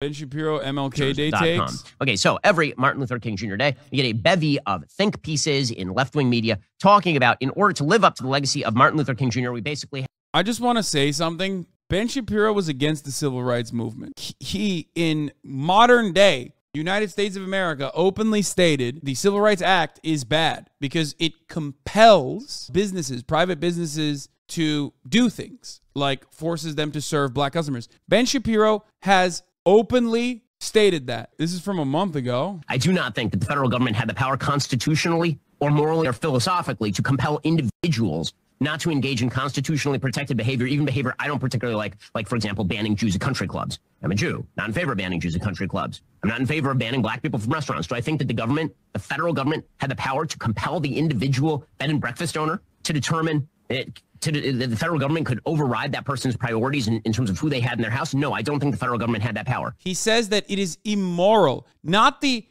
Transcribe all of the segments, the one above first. Ben Shapiro, MLK Day takes. Okay, so every Martin Luther King Jr. Day, you get a bevy of think pieces in left-wing media talking about, in order to live up to the legacy of Martin Luther King Jr., we basically... I just want to say something. Ben Shapiro was against the civil rights movement. He, in modern day United States of America, openly stated the Civil Rights Act is bad because it compels businesses, private businesses, to do things, like forces them to serve black customers. Ben Shapiro has openly stated that. This is from a month ago. I do not think that the federal government had the power constitutionally or morally or philosophically to compel individuals not to engage in constitutionally protected behavior, even behavior I don't particularly like, for example, banning Jews at country clubs. I'm a Jew, not in favor of banning Jews at country clubs. I'm not in favor of banning black people from restaurants. Do I think that the government, the federal government, had the power to compel the individual bed and breakfast owner to determine it? The federal government could override that person's priorities in terms of who they had in their house? No, I don't think the federal government had that power. He says that it is immoral, not the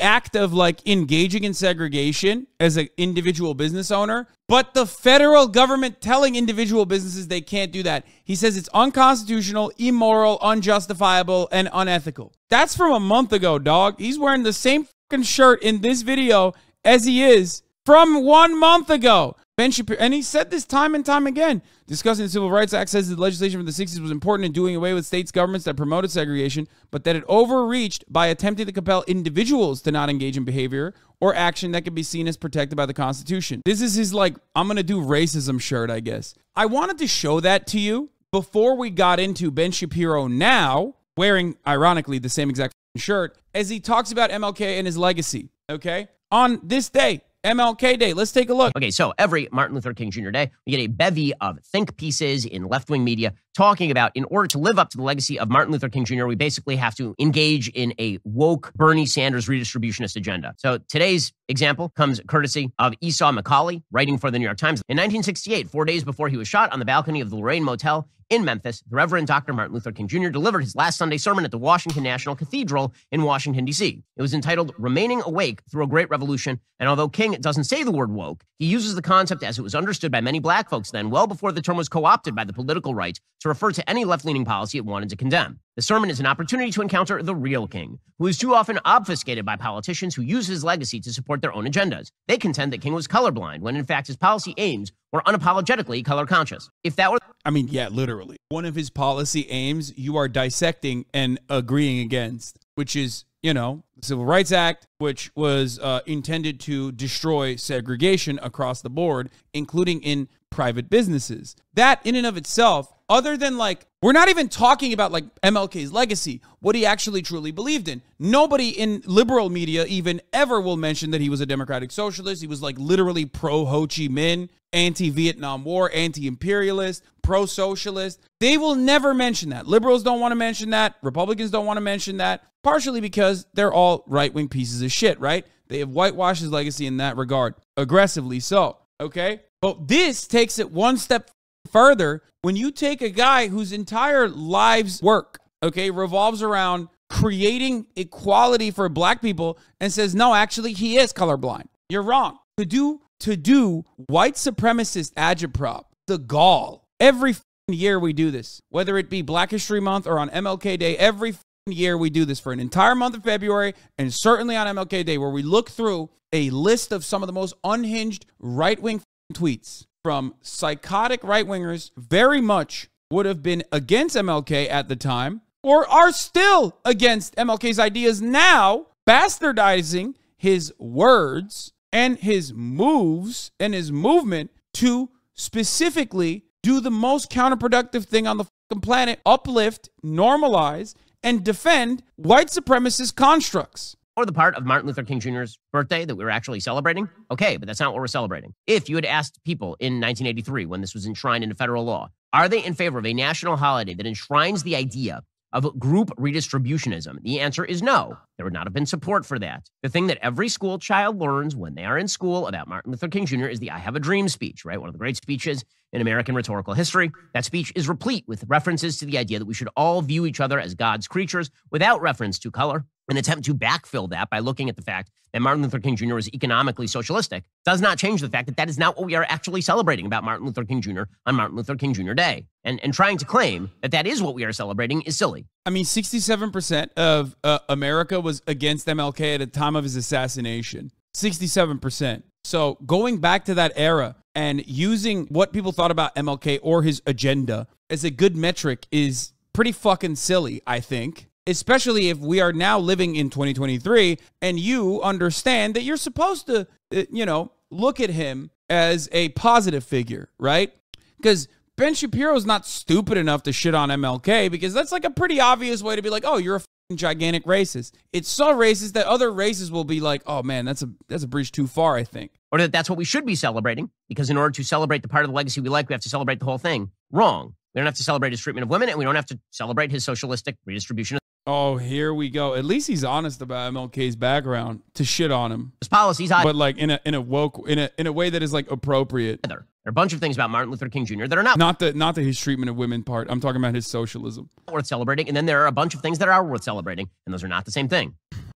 act of like engaging in segregation as an individual business owner, but the federal government telling individual businesses they can't do that. He says it's unconstitutional, immoral, unjustifiable, and unethical. That's from a month ago, dog. He's wearing the same fucking shirt in this video as he is from 1 month ago. Ben Shapiro, and he said this time and time again, discussing the Civil Rights Act, says the legislation from the 60s was important in doing away with states' governments that promoted segregation, but that it overreached by attempting to compel individuals to not engage in behavior or action that could be seen as protected by the Constitution. This is his, like, I'm going to do racism shirt, I guess. I wanted to show that to you before we got into Ben Shapiro now, wearing, ironically, the same exact shirt, as he talks about MLK and his legacy, okay? On this day, MLK Day. Let's take a look. Okay, so every Martin Luther King Jr. Day, we get a bevy of think pieces in left-wing media talking about, in order to live up to the legacy of Martin Luther King Jr., we basically have to engage in a woke Bernie Sanders redistributionist agenda. So today's example comes courtesy of Esau McCauley, writing for the New York Times. In 1968, 4 days before he was shot on the balcony of the Lorraine Motel in Memphis, the Reverend Dr. Martin Luther King Jr. delivered his last Sunday sermon at the Washington National Cathedral in Washington, D.C. It was entitled Remaining Awake Through a Great Revolution, and although King doesn't say the word woke, he uses the concept as it was understood by many black folks then, well before the term was co-opted by the political right to refer to any left-leaning policy it wanted to condemn. The sermon is an opportunity to encounter the real King, who is too often obfuscated by politicians who use his legacy to support their own agendas. They contend that King was colorblind, when in fact his policy aims were unapologetically color-conscious. If that were... I mean, yeah, literally. One of his policy aims you are dissecting and agreeing against, which is, you know, the Civil Rights Act, which was intended to destroy segregation across the board, including in private businesses. That in and of itself, other than like, we're not even talking about like MLK's legacy, what he actually truly believed in. Nobody in liberal media even ever will mention that he was a democratic socialist. He was like literally pro-Ho Chi Minh, anti-Vietnam War, anti-imperialist, pro-socialist. They will never mention that. Liberals don't want to mention that. Republicans don't want to mention that, partially because they're all right-wing pieces of shit, right? They have whitewashed his legacy in that regard, aggressively so, okay? But this takes it one step further when you take a guy whose entire life's work, okay, revolves around creating equality for black people and says, no, actually, he is colorblind. You're wrong. To do white supremacist agitprop, the gall, every year we do this, whether it be Black History Month or on MLK Day, every year we do this for an entire month of February and certainly on MLK Day, where we look through a list of some of the most unhinged right-wing tweets from psychotic right-wingers very much would have been against MLK at the time or are still against MLK's ideas now, bastardizing his words and his moves and his movement to specifically do the most counterproductive thing on the fucking planet, uplift, normalize, and defend white supremacist constructs. Or the part of Martin Luther King Jr.'s birthday that we were actually celebrating? Okay, but that's not what we're celebrating. If you had asked people in 1983, when this was enshrined into federal law, are they in favor of a national holiday that enshrines the idea of group redistributionism? The answer is no. There would not have been support for that. The thing that every school child learns when they are in school about Martin Luther King Jr. is the I Have a Dream speech, right? One of the great speeches in American rhetorical history. That speech is replete with references to the idea that we should all view each other as God's creatures without reference to color, an attempt to backfill that by looking at the fact that Martin Luther King Jr. was economically socialistic does not change the fact that that is not what we are actually celebrating about Martin Luther King Jr. on Martin Luther King Jr. Day. And trying to claim that that is what we are celebrating is silly. I mean, 67% of America was against MLK at the time of his assassination. 67%. So going back to that era and using what people thought about MLK or his agenda as a good metric is pretty fucking silly, I think. Especially if we are now living in 2023 and you understand that you're supposed to, you know, look at him as a positive figure, right? Because Ben Shapiro is not stupid enough to shit on MLK, because that's like a pretty obvious way to be like, oh, you're a fucking gigantic racist. It's so racist that other races will be like, oh man, that's a breach too far, I think. Or that that's what we should be celebrating, because in order to celebrate the part of the legacy we like, we have to celebrate the whole thing. Wrong. We don't have to celebrate his treatment of women, and we don't have to celebrate his socialistic redistribution. Oh, here we go. At least he's honest about MLK's background to shit on him. His policies, but like in a way that is like appropriate. There are a bunch of things about Martin Luther King Jr. that are not the his treatment of women part. I'm talking about his socialism. Worth celebrating, and then there are a bunch of things that are worth celebrating, and those are not the same thing.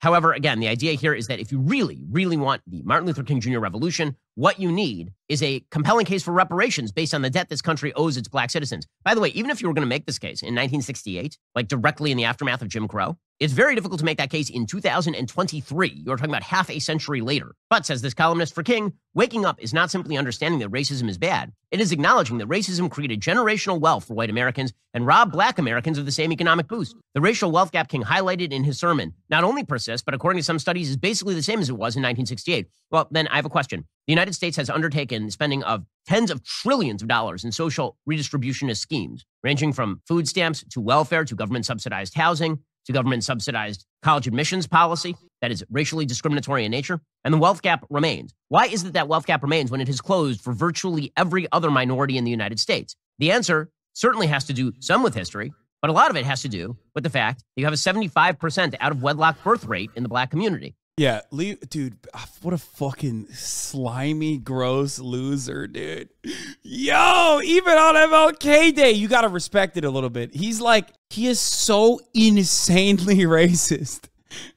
However, again, the idea here is that if you really, really want the Martin Luther King Jr. revolution, what you need is a compelling case for reparations based on the debt this country owes its black citizens. By the way, even if you were going to make this case in 1968, like directly in the aftermath of Jim Crow, it's very difficult to make that case in 2023. You're talking about half a century later. But, says this columnist for King, waking up is not simply understanding that racism is bad. It is acknowledging that racism created generational wealth for white Americans and robbed black Americans of the same economic boost. The racial wealth gap King highlighted in his sermon not only persists, but according to some studies, is basically the same as it was in 1968. Well, then I have a question. The United States has undertaken the spending of tens of trillions of dollars in social redistributionist schemes, ranging from food stamps to welfare to government-subsidized housing to government-subsidized college admissions policy that is racially discriminatory in nature, and the wealth gap remains. Why is it that wealth gap remains when it has closed for virtually every other minority in the United States? The answer certainly has to do some with history, but a lot of it has to do with the fact that you have a 75% out-of-wedlock birth rate in the black community. Yeah, dude, what a fucking slimy, gross loser, dude. Yo, even on MLK Day, you got to respect it a little bit. He's like, he is so insanely racist.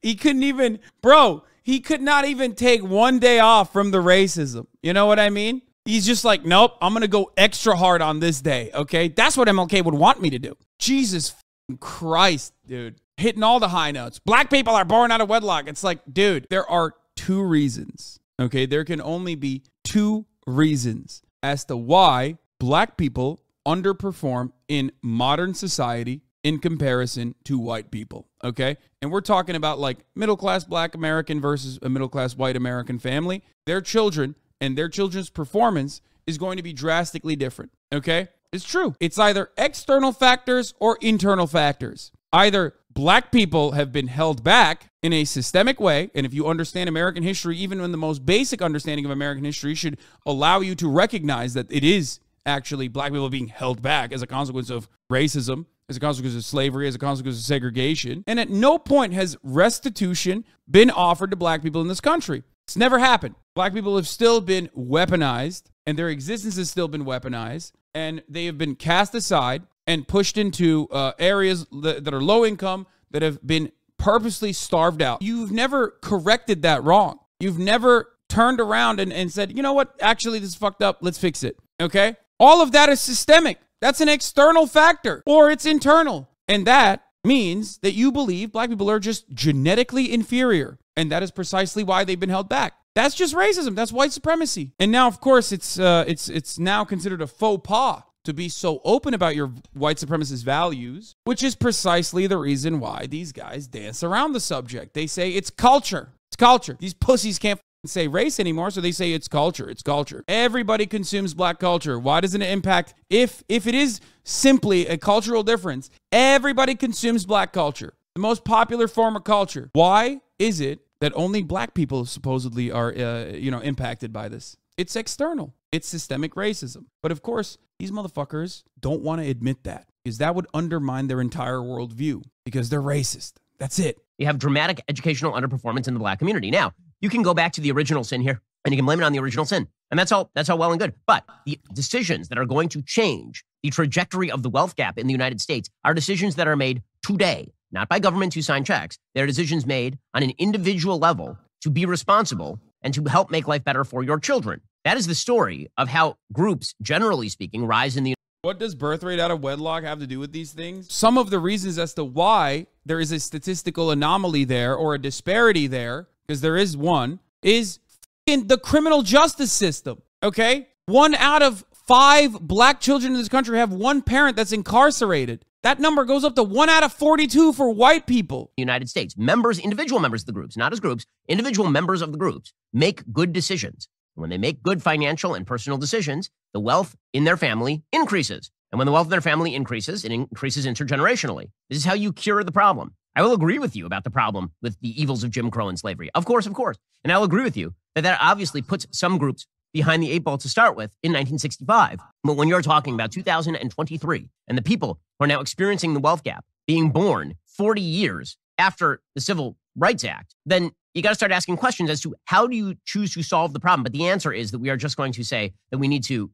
He couldn't even, bro, he could not even take one day off from the racism. You know what I mean? He's just like, nope, I'm going to go extra hard on this day, okay? That's what MLK would want me to do. Jesus Christ, dude. Hitting all the high notes. Black people are born out of wedlock. It's like, dude, there are two reasons, okay? There can only be two reasons as to why black people underperform in modern society in comparison to white people, okay? And we're talking about like middle-class black American versus a middle-class white American family. Their children and their children's performance is going to be drastically different, okay? It's true. It's either external factors or internal factors. Either black people have been held back in a systemic way, and if you understand American history, even when the most basic understanding of American history should allow you to recognize that it is actually black people being held back as a consequence of racism, as a consequence of slavery, as a consequence of segregation. And at no point has restitution been offered to black people in this country. It's never happened. Black people have still been weaponized, and their existence has still been weaponized, and they have been cast aside and pushed into areas that are low income, that have been purposely starved out. You've never corrected that wrong. You've never turned around and said, you know what, actually this is fucked up, let's fix it, okay? All of that is systemic. That's an external factor, or it's internal. And that means that you believe black people are just genetically inferior, and that is precisely why they've been held back. That's just racism, that's white supremacy. And now, of course, it's now considered a faux pas to be so open about your white supremacist values, which is precisely the reason why these guys dance around the subject. They say it's culture. It's culture. These pussies can't say race anymore, so they say it's culture. It's culture. Everybody consumes black culture. Why doesn't it impact? If it is simply a cultural difference, everybody consumes black culture, the most popular form of culture. Why is it that only black people supposedly are impacted by this? It's external. It's systemic racism. But of course, these motherfuckers don't want to admit that, because that would undermine their entire worldview, because they're racist. That's it. You have dramatic educational underperformance in the black community. Now, you can go back to the original sin here, and you can blame it on the original sin. And that's all well and good. But the decisions that are going to change the trajectory of the wealth gap in the United States are decisions that are made today, not by governments who sign checks. There are decisions made on an individual level to be responsible and to help make life better for your children. That is the story of how groups, generally speaking, rise in the... What does birth rate out of wedlock have to do with these things? Some of the reasons as to why there is a statistical anomaly there or a disparity there, because there is one, is in the criminal justice system, okay? 1 out of 5 black children in this country have one parent that's incarcerated. That number goes up to 1 out of 42 for white people. The United States, members, individual members of the groups, not as groups, individual members of the groups make good decisions. When they make good financial and personal decisions, the wealth in their family increases. And when the wealth in their family increases, it increases intergenerationally. This is how you cure the problem. I will agree with you about the problem with the evils of Jim Crow and slavery. Of course, of course. And I'll agree with you that that obviously puts some groups behind the eight ball to start with in 1965. But when you're talking about 2023 and the people who are now experiencing the wealth gap being born 40 years after the Civil Rights Act, then you got to start asking questions as to how do you choose to solve the problem? But the answer is that we are just going to say that we need to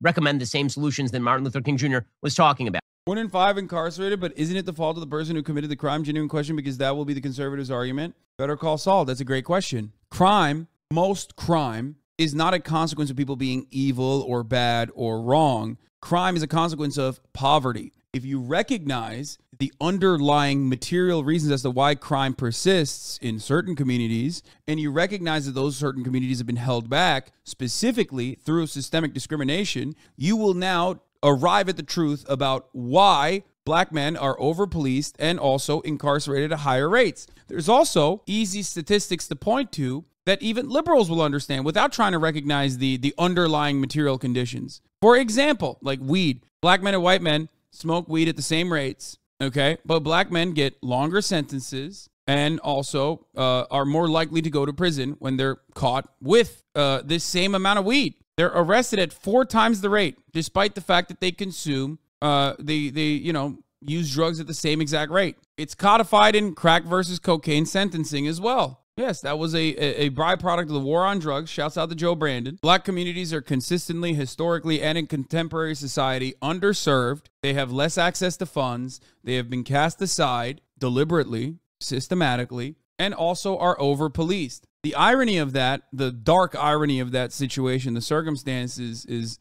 recommend the same solutions that Martin Luther King Jr. was talking about. 1 in 5 incarcerated, but isn't it the fault of the person who committed the crime? Genuine question, because that will be the conservatives' argument. Better Call Saul, that's a great question. Crime, most crime, is not a consequence of people being evil or bad or wrong. Crime is a consequence of poverty. If you recognize the underlying material reasons as to why crime persists in certain communities, and you recognize that those certain communities have been held back specifically through systemic discrimination, you will now arrive at the truth about why black men are over-policed and also incarcerated at higher rates. There's also easy statistics to point to that even liberals will understand without trying to recognize the underlying material conditions. For example, like weed. Black men and white men smoke weed at the same rates, okay? But black men get longer sentences and also are more likely to go to prison when they're caught with this same amount of weed. They're arrested at 4 times the rate, despite the fact that they consume, they use drugs at the same exact rate. It's codified in crack versus cocaine sentencing as well. Yes, that was a byproduct of the war on drugs. Shouts out to Joe Brandon. Black communities are consistently, historically, and in contemporary society underserved. They have less access to funds. They have been cast aside deliberately, systematically, and also are over-policed. The irony of that, the dark irony of that situation, the circumstances is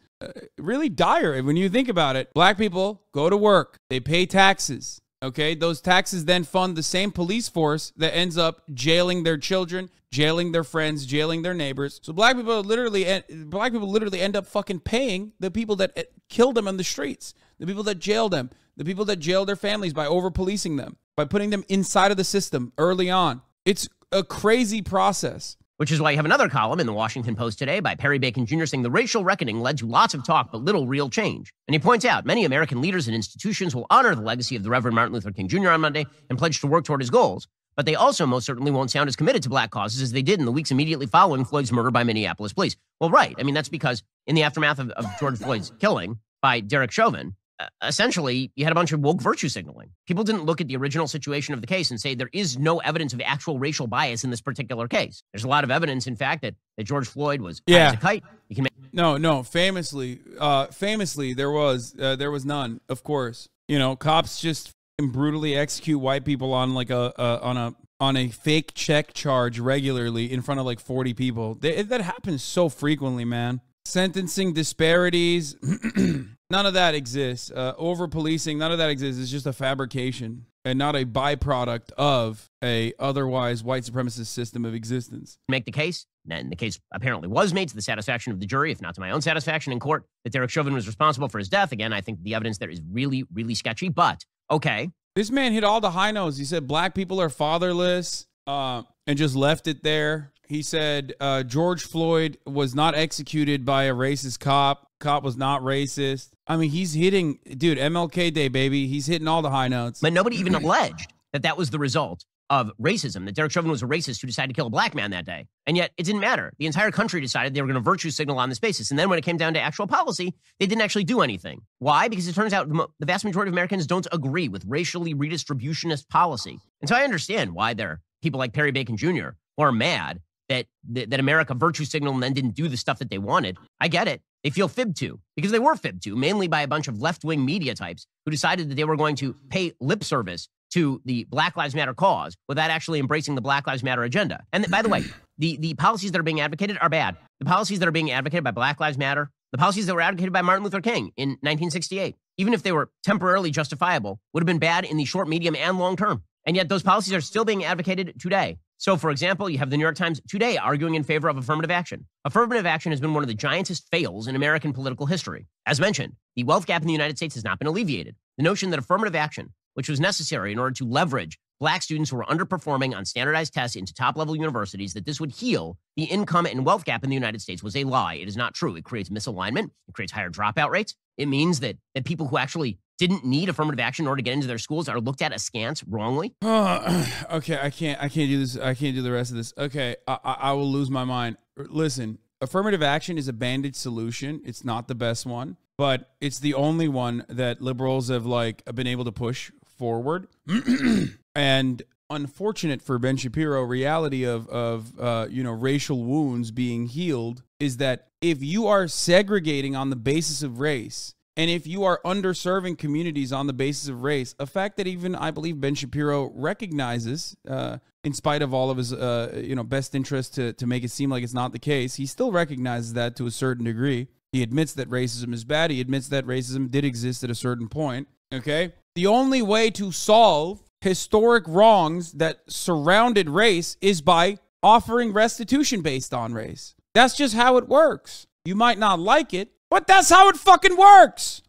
really dire when you think about it. Black people go to work. They pay taxes. Okay, those taxes then fund the same police force that ends up jailing their children, jailing their friends, jailing their neighbors. So black people literally end up fucking paying the people that killed them on the streets, the people that jailed them, the people that jailed their families by over-policing them, by putting them inside of the system early on. It's a crazy process. Which is why you have another column in the Washington Post today by Perry Bacon Jr. saying the racial reckoning led to lots of talk, but little real change. And he points out many American leaders and institutions will honor the legacy of the Reverend Martin Luther King Jr. on Monday and pledge to work toward his goals. But they also most certainly won't sound as committed to black causes as they did in the weeks immediately following Floyd's murder by Minneapolis police. Well, right. I mean, that's because in the aftermath of George Floyd's killing by Derek Chauvin, essentially, you had a bunch of woke virtue signaling. People didn't look at the original situation of the case and say there is no evidence of actual racial bias in this particular case. There's a lot of evidence, in fact, that George Floyd was high as a kite. You can make famously, there was none. Of course, you know, cops just brutally execute white people on like a fake check charge regularly in front of like 40 people. That happens so frequently, man. Sentencing disparities. None of that exists. Over-policing, none of that exists. It's just a fabrication and not a byproduct of a otherwise white supremacist system of existence. Make the case, and the case apparently was made to the satisfaction of the jury, if not to my own satisfaction in court, that Derek Chauvin was responsible for his death. Again, I think the evidence there is really, really sketchy, but okay. This man hit all the high notes. He said black people are fatherless and just left it there. He said George Floyd was not executed by a racist cop. Cop was not racist. I mean, he's hitting, dude, MLK Day, baby. He's hitting all the high notes. But nobody even alleged that that was the result of racism, that Derek Chauvin was a racist who decided to kill a black man that day. And yet it didn't matter. The entire country decided they were going to virtue signal on this basis. And then when it came down to actual policy, they didn't actually do anything. Why? Because it turns out the vast majority of Americans don't agree with racially redistributionist policy. And so I understand why there are people like Perry Bacon Jr. who are mad that America virtue signaled and then didn't do the stuff that they wanted. I get it. They feel fibbed to, because they were fibbed to, mainly by a bunch of left-wing media types who decided that they were going to pay lip service to the Black Lives Matter cause without actually embracing the Black Lives Matter agenda. And by the way, the policies that are being advocated are bad. The policies that are being advocated by Black Lives Matter, the policies that were advocated by Martin Luther King in 1968, even if they were temporarily justifiable, would have been bad in the short, medium, and long term. And yet those policies are still being advocated today. So, for example, you have the New York Times today arguing in favor of affirmative action. Affirmative action has been one of the giantest fails in American political history. As mentioned, the wealth gap in the United States has not been alleviated. The notion that affirmative action, which was necessary in order to leverage Black students who were underperforming on standardized tests into top-level universities, that this would heal the income and wealth gap in the United States was a lie. It is not true. It creates misalignment. It creates higher dropout rates. It means that people who actually didn't need affirmative action in order to get into their schools are looked at askance wrongly. Okay, I can't do this. I can't do the rest of this. Okay, I will lose my mind. Listen, affirmative action is a bandage solution. It's not the best one, but it's the only one that liberals have been able to push forward. And unfortunate for Ben Shapiro, reality of racial wounds being healed is that if you are segregating on the basis of race, and if you are underserving communities on the basis of race, a fact that even I believe Ben Shapiro recognizes, in spite of all of his best interest to make it seem like it's not the case, he still recognizes that to a certain degree. He admits that racism is bad. He admits that racism did exist at a certain point. Okay, the only way to solve historic wrongs that surrounded race is by offering restitution based on race. That's just how it works. You might not like it, but that's how it fucking works.